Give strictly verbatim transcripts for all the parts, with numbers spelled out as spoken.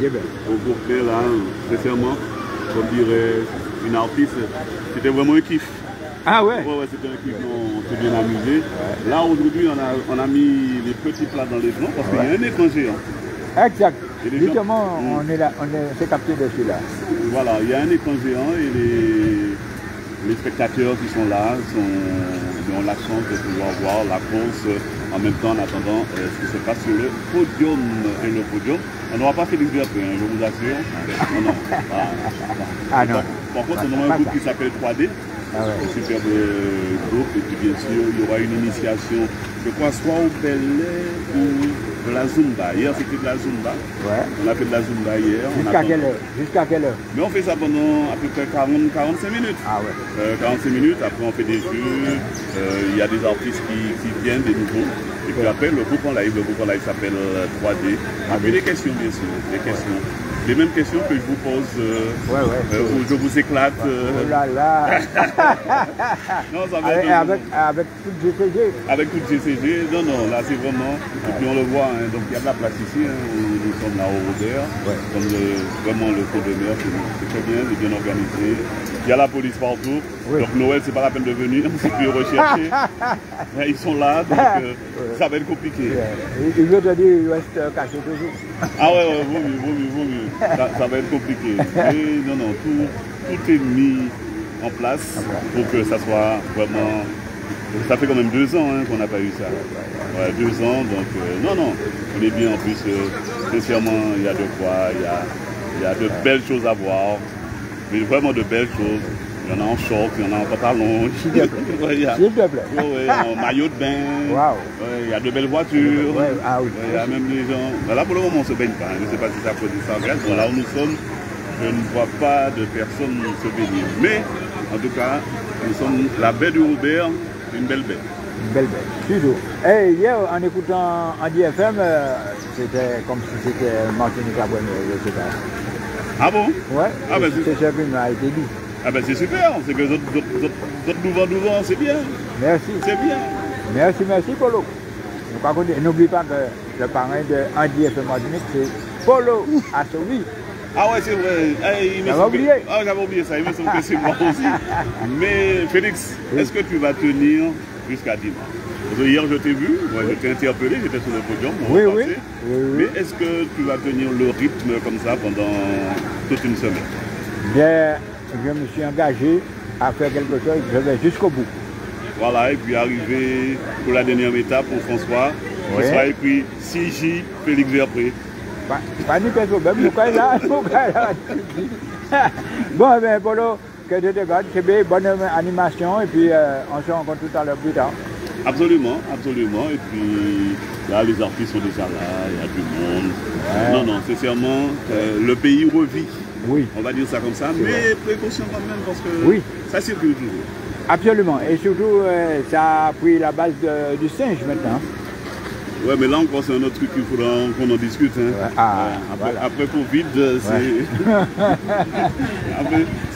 Québec. Au Bourg-Claire, là, sincèrement, comme dirait une artiste, c'était vraiment un kiff. Ah ouais? Ouais, ouais, c'était un kiff, on s'est bien amusé. Ouais. Là, aujourd'hui, on a, on a mis les petits plats dans les blancs parce qu'il ouais. y a un étranger. Hein. Exact. Justement, gens... on est là, on s'est capté de celui-là. Voilà, il y a un étranger et les... les spectateurs qui sont là sont, ont la chance de pouvoir voir la course en même temps en attendant euh, ce qui se passe sur le podium. Et le podium, on n'aura pas fait des après, hein, je vous assure. Non, non. Ah, ah, non. Par contre, on aura un groupe qui s'appelle trois D, ah, ouais. un superbe groupe. Et puis bien sûr, il y aura une initiation, je crois, soit au Bel Air ou de la Zumba. Hier, c'était de la Zumba. Ouais. On a fait de la Zumba hier. Jusqu'à quelle heure? Jusqu'à quelle heure? Mais on fait ça pendant à peu près quarante à quarante-cinq minutes. Ah ouais. Euh, quarante-cinq minutes, après on fait des jeux, il euh, y a des artistes qui, qui viennent, des nouveaux. Et puis après le groupe en live, le groupe en live s'appelle trois D. Avec des questions bien sûr, des questions. Les mêmes questions que je vous pose, euh, ouais, ouais, euh, où je vous éclate. Euh... Oh là là. Non, ça va avec, avec, avec tout G C G. Avec tout G C G, non, non, là c'est vraiment. Et puis on le voit, hein, donc il y a de la place ici, hein, où nous sommes là au Robert. Ouais. Comme le, vraiment le pot de mer, c'est très bien, c'est bien organisé. Il y a la police partout, oui. Donc Noël, c'est pas la peine de venir, c'est plus recherché. Ils sont là, donc euh, oui. ça va être compliqué. Oui. Il veut te dire, il reste caché toujours. Ah ouais, ouais, vaut mieux, vaut mieux, vaut mieux. Ça, ça va être compliqué. Mais non, non, tout, tout est mis en place pour que ça soit vraiment... Ça fait quand même deux ans hein, qu'on n'a pas eu ça. Ouais, deux ans, donc euh, non, non. On est bien en plus, euh, sincèrement, il y a de quoi, il y a, il y a de belles choses à voir. Mais vraiment de belles choses. Il y en a en short, il y en a en pantalon. S'il te plaît. S'il te plaît. En maillot de bain. Wow. Ouais, il y a de belles voitures. Ouais, ah, oui. ouais, il y a même des gens. Ben là, pour le moment, on ne se baigne pas. Je ne sais pas si ça cause ça. Bon, là où nous sommes, je ne vois pas de personnes se baigner. Mais, en tout cas, nous sommes la baie de Robert, une belle baie. Une belle baie, toujours. Et hier, en écoutant en D F M, euh, c'était comme si c'était Martinique la première, je ne sais pas. Ah bon? Ouais, ah ben c'est super. Ah ben c'est super, c'est que d'autres nous vendent, nous vendent, c'est bien. Merci. C'est bien. Merci, merci Polo. N'oublie pas que le parrain de Andy F M Martinique, c'est Polo Assovi. Ah ouais, c'est vrai. Hey, j'avais oublié. Que... Ah j'avais oublié ça, il me semble que c'est moi aussi. Mais Félix, oui. Est-ce que tu vas tenir jusqu'à dimanche? Hier je t'ai vu, moi, je t'ai interpellé, j'étais sur le podium, oui, oui, oui, oui. Mais est-ce que tu vas tenir le rythme comme ça pendant toute une semaine? Bien, je me suis engagé à faire quelque chose, je vais jusqu'au bout. Voilà, et puis arrivé pour la dernière étape pour François, oui. François et puis C J, Félix Verpré. Pas, pas du problème, pourquoi là, pourquoi là? Bon, ben Polo, que Dieu te garde, c'est bien, bonne animation, et puis euh, on se rencontre tout à l'heure plus tard. Absolument, absolument. Et puis là, les artistes sont déjà là, il y a du monde. Ouais. Non, non, sincèrement, euh, le pays revit. Oui. On va dire ça comme ça, mais précaution quand même parce que oui. ça circule toujours. Absolument. Et surtout, euh, ça a pris la base de, du singe maintenant. Ouais, mais là encore, c'est un autre truc qu'il faudra qu'on en discute. Hein. Ouais. Ah, ouais. Après, voilà. Après Covid, c'est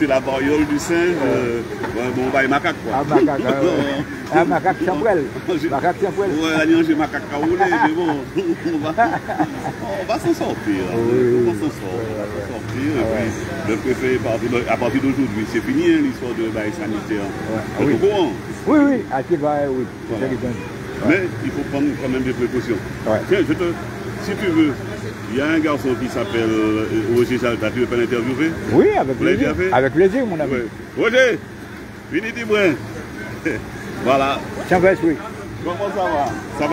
ouais. la variole du singe. Ouais. Euh, ouais, bon, bah, et macaque, quoi. Ah, macaque, ouais. Ah, macaque chambrel. Macaque chambrel. Ouais, j'ai macaque caoulé, mais bon, on va, on va s'en sortir. Hein. Oui. On va s'en sortir. On va s'en sortir. Et puis, ah, ouais. le préfet, à partir d'aujourd'hui, c'est fini hein, l'histoire de bail sanitaire. Ouais. Oui. oui, oui, à qui va, oui. Voilà. Mais il faut prendre quand même des précautions. Ouais. Tiens, je te, si tu veux, il y a un garçon qui s'appelle Roger Zalta, tu veux pas l'interviewer? Oui, avec plaisir. Avec plaisir, mon ami. Ouais. Roger, venez dis-moi. Voilà. Chavez, oui. Comment ça va? Ça va?